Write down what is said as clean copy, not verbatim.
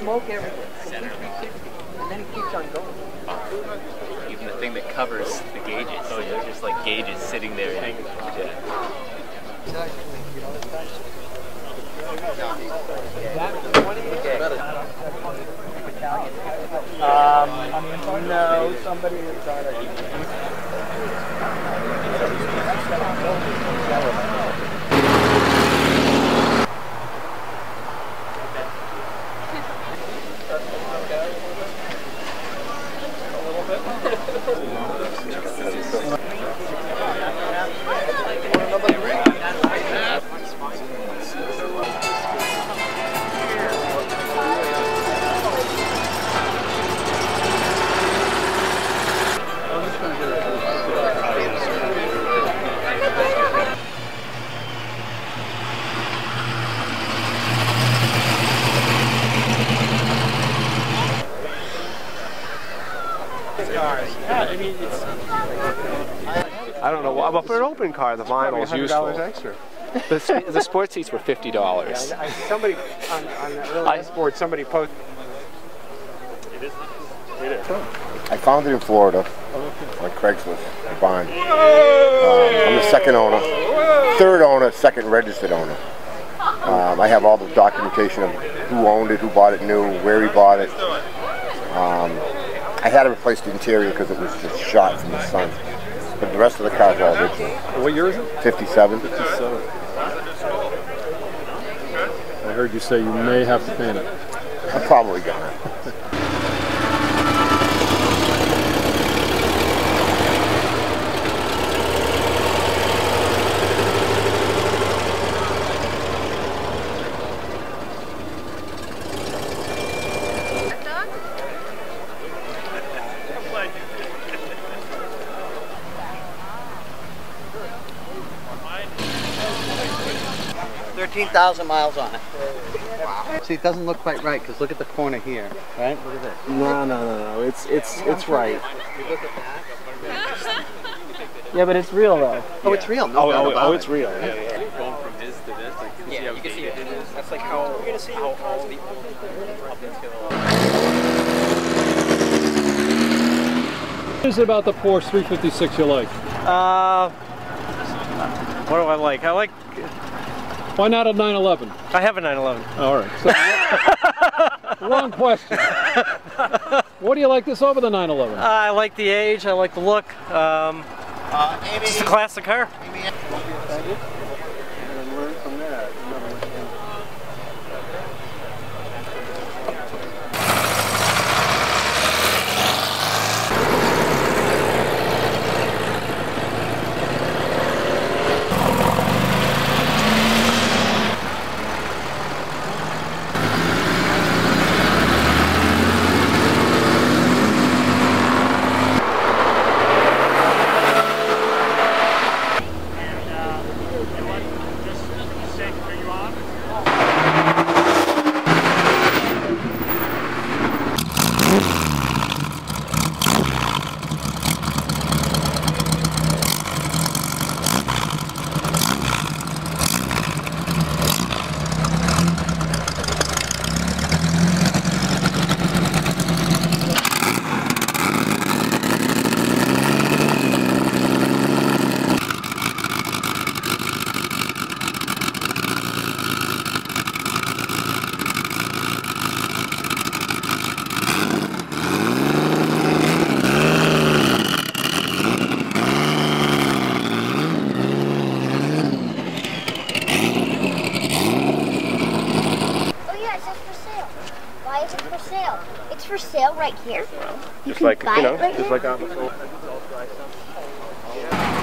smoke everywhere. It's a 350, and then it keeps on going. Oh. Even the thing that covers the gauges. Oh, they're just like gauges sitting there. No, somebody was on I don't know why, but for an open car, the vinyl is useful. Extra. The sport seats were $50. Yeah, somebody on that little dashboard, somebody posted. I found it in Florida on Craigslist. I bond. I'm the second owner, third owner, second registered owner. I have all the documentation of who owned it, who bought it new, where he bought it. I had to replace the interior because it was just shot from the sun. But the rest of the car's all original. What year is it? 57. 57. I heard you say you may have to paint it. I'm probably gonna. miles on it. Wow. See, it doesn't look quite right because look at the corner here, right? Look at this. No, no, no, no. It's right. Yeah, but it's real though. Oh, it's real. No, oh, it's real. Yeah, yeah. Going from his to this, yeah, you can see it. That's like how we're gonna see how all the up until. What is it about the Porsche 356 you like? What do I like? I like. Why not a 911? I have a 911. All right. So, wrong question. What do you like this over the 911? I like the age. I like the look. It's a classic car. For sale right here. Well, you just like, you know, right just here. Like Amazon.